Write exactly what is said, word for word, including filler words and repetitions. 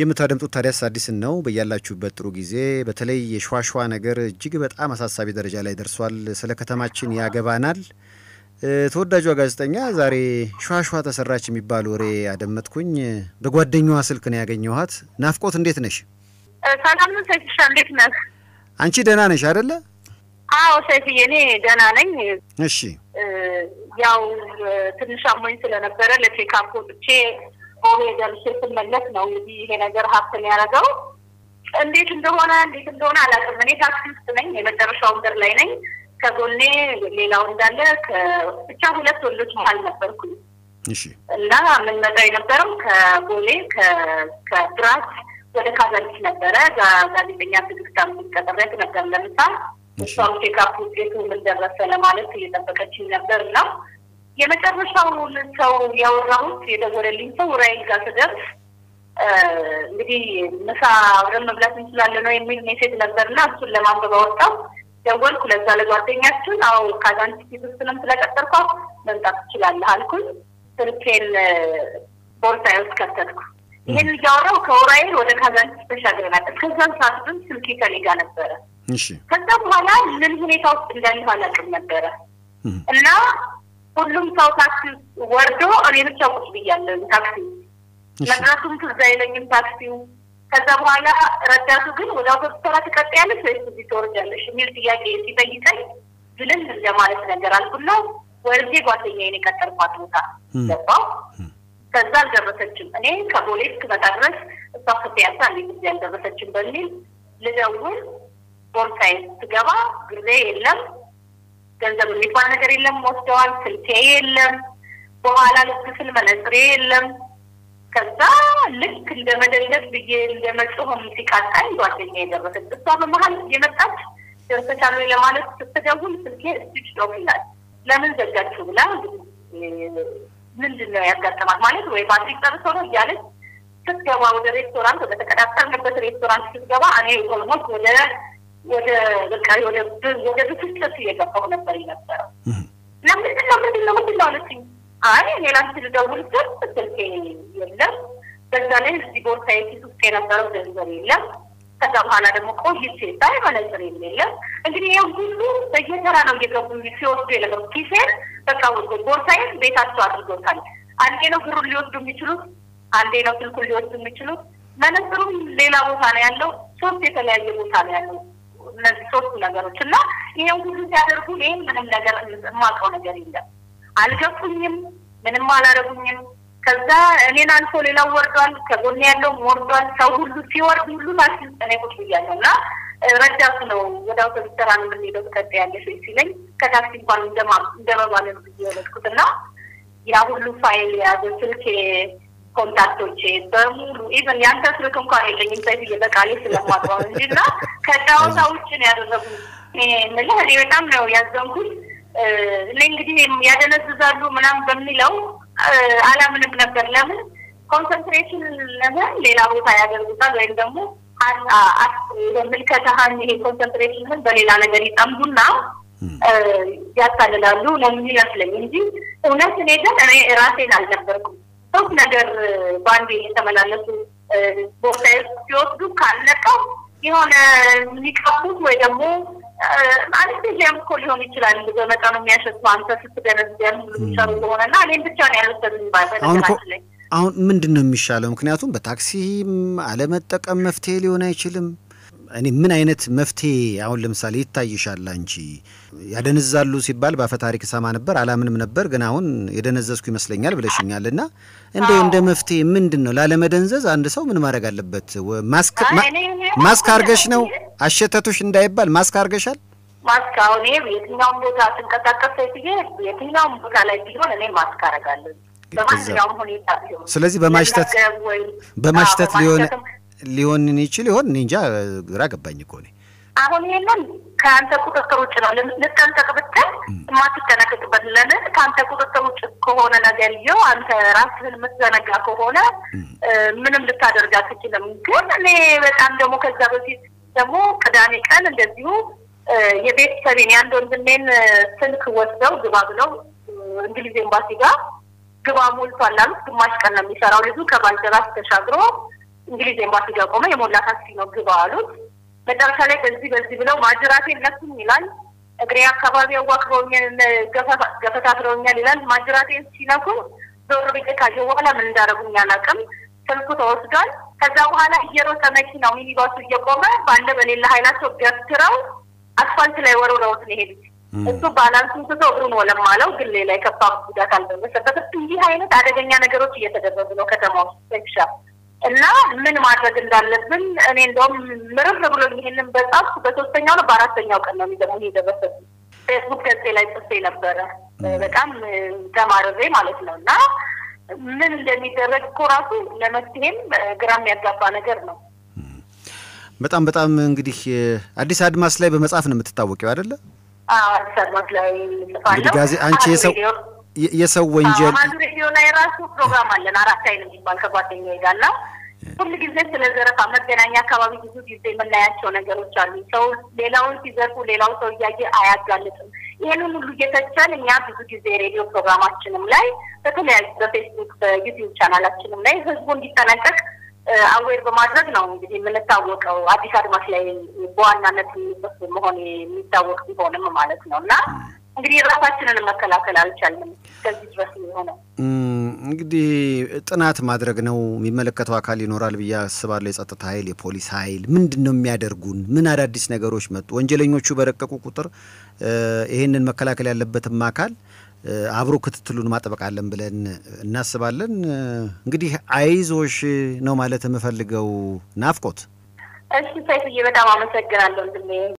የምታደምጡት ታዲያስ አዲስን ነው በእያላችሁበት ጥሩ ጊዜ በተለይ የሽዋሽዋ ነገር እጅግ በጣም አሳሳቢ ደረጃ ላይ ደርሷል ስለ ከተማችን ያገባናል ተወዳጁ ጋዜጠኛ ዛሬ ሽዋሽዋ ተሰራች የሚባል ወሬ አደመጥኩኝ በጓደኛዋ ስልክ ነው ያገኘኋት ናፍቆት እንዴት ነሽ ሰላም ነው ሰይፍሽ እንዴት ነሽ አንቺ ደህና ነሽ አይደለ አዎ ሰይፍዬ እኔ ደህና ነኝ እሺ ያው ትንሽ አሞኝ ስለነበረ ለቼካፕ ወጥቼ Only that system and left now will be another half an hour ago. And they can do one and they can do another many taxes to me, even their shoulder lining, Kagone, Lila, and the Chabulas will look behind the Perku. Now, in the Dina Perk, Bulik, Katras, where the Kazan is not there, that is being up to come with Katarak and Kalamsa, which don't take up with the Salamality, the Pacachina Berna. የመጨረሻው ሰው ያወራሁት የደወለልኝ ሰው ራይል ጋር ተደር እንግዲህ ምሳ አብረን መብላት እንችላለን ነው የሚል ሜሴጅ ነበርና እሱን ለማንበብ አወጣው ደወልኩ ለዛ ለጓደኛችን አው ካዛንቺ ቢዝነስንም ስለቀጠርኩ መምጣት ትችላለህ አልኩኝ ስልኬን ቦርሳዬ ውስጥ ከተትኩ ይሄን ያወራው ከራይል ወደ ካዛንቺ ተሻገረና ከዛን ሰዓት ግን ስልኬ ከኔ ጋር ነበረ እሺ ከዛ በኋላ ምን ሁኔታው እንዳለሁ አላውቅም ነበረ እና ሁሉም ሰው ታክሲ ወርዶ እኔን ቻውት ብያለሁ ታክሲ ለራሱም ትዛይለኝም ታክሲው ከዛ በኋላ ረዳቱ ግን ወደ አውቶቡስ ተቀጣያለሽ ወይስ ቢተወርጃለሽ ምን ጥያቄ ሲጠይቀኝ ዝልን ለማለት ነገር አልኩና ወርጄ ጓደኛዬን እየቀጠርኳት ቦታ ገባሁ ከዛ አልደረሰችም እኔ ከቦሌት ከመጣረስ ተፈጥያታ ለምን አልደረሰችም በሚል ለደውል ቦርሳዬን ስገባ ግሬ የለም ገንዘብ የሚባል ነገር የለም ወስደዋል ስልኬ የለም በኋላ ለክፍል መነጽሬ የለም ከዛ ልክ እንደመደንገጥ ብዬ እንደመጽሁፍ ሲቃጣኝ ጓደኛዬ ደረሰች በመሃል የመጣች ደርሰቻለሁ ለማለት ስትደውል ስልኬ ስዊች ኦፍ ይላል ለምን ዘጋችሁ ብላ ምንድነው ያጋጠማት ማለት ወይ ባትሪ ጠርቶ ነው ያለች ስትገባ ወደ ሬስቶራንት ወደ ተቀጣጣርንበት ሬስቶራንት ስትገባ እኔ ኦልሞስት ወደ ወደ ለካይ ወደ ወደ ትክክለኛ የገባው ነበር ይነበረ ለምን ለምን ለምን ለምን አይ ሌላስ ልደውል ስልክ የለም በዛ ላይ ዲቦር ሳይት ውስጥ የነበረው ገንዘብ የለም ከዛ በኋላ ደግሞ ቆይቼ ሳይ ማለት የለም እንግዲህ ይሄ ሁሉ በየተራ ነው የገቡ ሲወስዱ የነበረው ኪሴን በቃ ዲቦር ሳይት ቤታቸው አድርገውታል አንዴ ነው ብሩን ሊወስዱ የሚችሉት አንዴ ነው ስልኩን ሊወስዱ የሚችሉት መነጽሩም ሌላ ቦታ ላይ ያለው ሶስት የተለያየ ቦታ ላይ ያለው ለሶስቱ ነገሮችና ይሄን ሁሉ ያደርጉ ለምን ምንም ነገር ማቀው ነገር የለም አልገፉኝም ምንም አላረጉኝም ከዛ እኔን አንፎ ሌላ ወርዷል ከጎን ያለው ወርዷል ሰው ሁሉ ሲወርድ ሁሉ ማስል ተነቆት ይያልና ረዳት ነው ወዳው ተስተራን ምን ይደው ከተያለሽ ሲለኝ ከታክሲ እንኳን እንደማ እንደማባለር ይወለድኩትና ያ ሁሉ ፋይል ያዘችል ከ ኮንታክቶቼ በሙሉ ኢቨን ያንተ ስልክ እንኳን የለኝም ስለዚህ የበቃሌ ስለማጣው እንጂና ከዳውታዎችን ያደረጉ እኔ ለህይወታም ነው ያዘንኩኝ ለእንግዲህ ያደነዝዛሉ ምናም በሚለው አላምንም ነበር ለምን ኮንሰንትሬሽን ለምን ሌላ ቦታ ያደርጉታል ወይ ደግሞ አት በመልከታን ይሄ ኮንሰንትሬሽን በሌላ ነገር ይጣምቡና ያታለላሉ ለምን ያስለኝ እንጂ እውነት እኔ ግን ራሴን አልነበርኩም ሶስት ነገር ባንዴ ተመላለሱ ቦታው ሲወጡ ካለቀው የሆነ ሊቀፉት ወይ ደግሞ ማለት ጀም ኮሊሆን ይችላል በመጣኑ የሚያሸቱ አንተ ስትደረስ ያን ምንም ሆነና እኔን ብቻ ነው ያለሰብኝ ባይበል ተላክለኝ አሁን ምንድነው የሚሻለው ምክንያቱም በታክሲም አለመጠቀም መፍትሄ ሊሆን አይችልም እኔ ምን አይነት መፍትሄ አሁን ለምሳሌ ይታይሻል አንቺ ያደነዛሉ ሲባል ባፈታሪክ ሰማ ነበር አላምንም ነበር ግን አሁን የደነዘዝኩ ይመስለኛል ብለሽኛልና እንዴ እንደ መፍትሄ ምንድነው ላለመደንዘዝ አንድ ሰው ምን ማድረግ አለበት ማስክ ማስክ አርገሽ ነው አሸተቱሽ እንዳይባል ማስክ አርገሻል ማስክ አሁን የትኛው ቦታ ተንቀጣቀፈ ይችላል የትኛው ቦታ ላይ ቢሆን እኔ ማስክ አረጋለሁ በማንኛውም ሁኔታ ቢሆን ስለዚህ በማሽተት በማሽተት ሊሆን ሊሆን እንይችል ይሆን እንጃ ግራ ገባኝ እኮ ነው አሁን ይሄንን ካንተ ቁጥጥር ውስጥ ነው ለምንጠንቀቅበት ማትጠነቀቅበት ለምን ካንተ ቁጥጥር ውስጥ ከሆነ ነገር ይው አንተ ራስህን ምትዘነጋ ከሆነ ምንም ልታደርጋት ይችላል ግን እኔ በጣም ደግሞ ከዛ በፊት ደግሞ ቅዳሜ ቀን እንደዚሁ የቤት ሰበኔ አንድ ወንድሜን ስልክ ወስደው ግባ ብለው እንግሊዝ ኤምባሲ ጋር ግባ ሞልቷል አሉ ግማሽ ቀን ነው የሚሰራው ልጅ ከባልደራስ ተሻግሮ English embassy government, you of the Balut, Milan, a Great Cavalier Wakronian, Gafatatronian, Majorati, Sinaku, Dorovic Kajuana, Mandaragunanakam, Selkut Osdan, Kazawana, Hero Samaki, Nomini was to Yakoma, Bandavanilla Highlands of Gastero, Asphalt Lever Road Nate. So balance is the Brumola Malo, like a pump with the Calvin, the T. Highland, Adaganago theatre, the Locatamo, Seksha. And now, Minamata and Dalvin, and in the middle of the Hindu, but up to the Senor Barasanok and the money the vessel. Facebook can say like the sale of the Camara Malasno. Now, Min Demitter Koraku, Namatim, Grammatta Panagerno. But I'm but I'm Giddy. I decided my slave must often met Tawaki. Ah, sir, must like Yes, sir. When you program and another kind of bulk of what in Ghana, public is a common Ganaka, which is the Malayson and Guru Charlie. So they allow Caesar who they also Yaki Ayatlan. Even get a channel which is the radio program at Chinamlai, the Facebook YouTube channel at Chinamlai, who's going to connect away from Madragno, the Minnesota, Abisarmaslay, Bon Nanaki, Mohoni, Mitawak, Bonamanakona. እንግዲህ ጥናት ማድረግ ነው የሚመለከተው አካል ይኖራል ብዬ አስባለሁ የጸጥታ ኃይል የፖሊስ ኃይል ምንድነው የሚያደርጉን ምን አዳዲስ ነገሮች መጡ ወንጀለኞቹ በረቀቁ ቁጥር ይሄንን መከላከል ያለበትም አካል አብሮ ክትትሉን ማጥበቅ አለን ብለን እናስባለን እንግዲህ አይዞሽ ነው ማለት የምፈልገው ናፍቆት እሺ ሳይፈይ በጣም አመሰግናለሁ እንዴ